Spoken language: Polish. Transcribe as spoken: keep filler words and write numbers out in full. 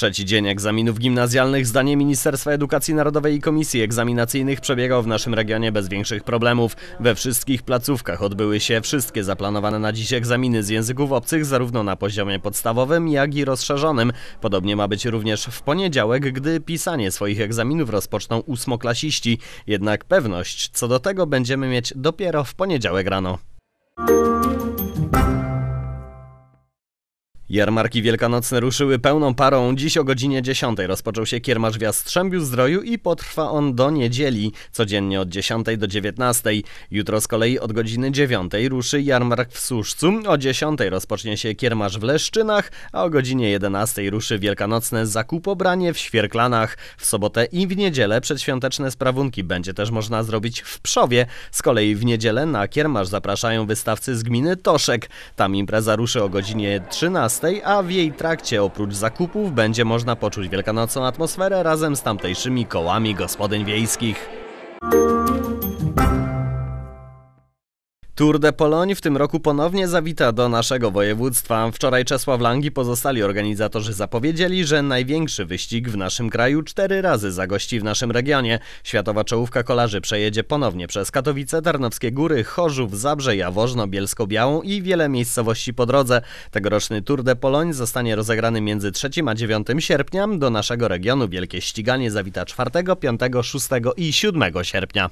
Trzeci dzień egzaminów gimnazjalnych, zdaniem Ministerstwa Edukacji Narodowej i Komisji Egzaminacyjnych, przebiegał w naszym regionie bez większych problemów. We wszystkich placówkach odbyły się wszystkie zaplanowane na dziś egzaminy z języków obcych, zarówno na poziomie podstawowym, jak i rozszerzonym. Podobnie ma być również w poniedziałek, gdy pisanie swoich egzaminów rozpoczną ósmoklasiści. Jednak pewność co do tego będziemy mieć dopiero w poniedziałek rano. Jarmarki wielkanocne ruszyły pełną parą. Dziś o godzinie dziesiątej rozpoczął się kiermasz w Jastrzębiu-Zdroju i potrwa on do niedzieli, codziennie od dziesiątej do dziewiętnastej. Jutro z kolei od godziny dziewiątej ruszy jarmark w Słuszcu, o dziesiątej rozpocznie się kiermasz w Leszczynach, a o godzinie jedenastej ruszy wielkanocne zakupobranie w Świerklanach. W sobotę i w niedzielę przedświąteczne sprawunki będzie też można zrobić w Pszowie. Z kolei w niedzielę na kiermasz zapraszają wystawcy z gminy Toszek. Tam impreza ruszy o godzinie trzynastej. A w jej trakcie oprócz zakupów będzie można poczuć wielkanocną atmosferę razem z tamtejszymi kołami gospodyń wiejskich. Tour de Pologne w tym roku ponownie zawita do naszego województwa. Wczoraj Czesław Lang i pozostali organizatorzy zapowiedzieli, że największy wyścig w naszym kraju cztery razy zagości w naszym regionie. Światowa czołówka kolarzy przejedzie ponownie przez Katowice, Tarnowskie Góry, Chorzów, Zabrze, Jaworzno, Bielsko-Białą i wiele miejscowości po drodze. Tegoroczny Tour de Pologne zostanie rozegrany między trzecim a dziewiątym sierpnia. Do naszego regionu wielkie ściganie zawita czwartego, piątego, szóstego i siódmego sierpnia.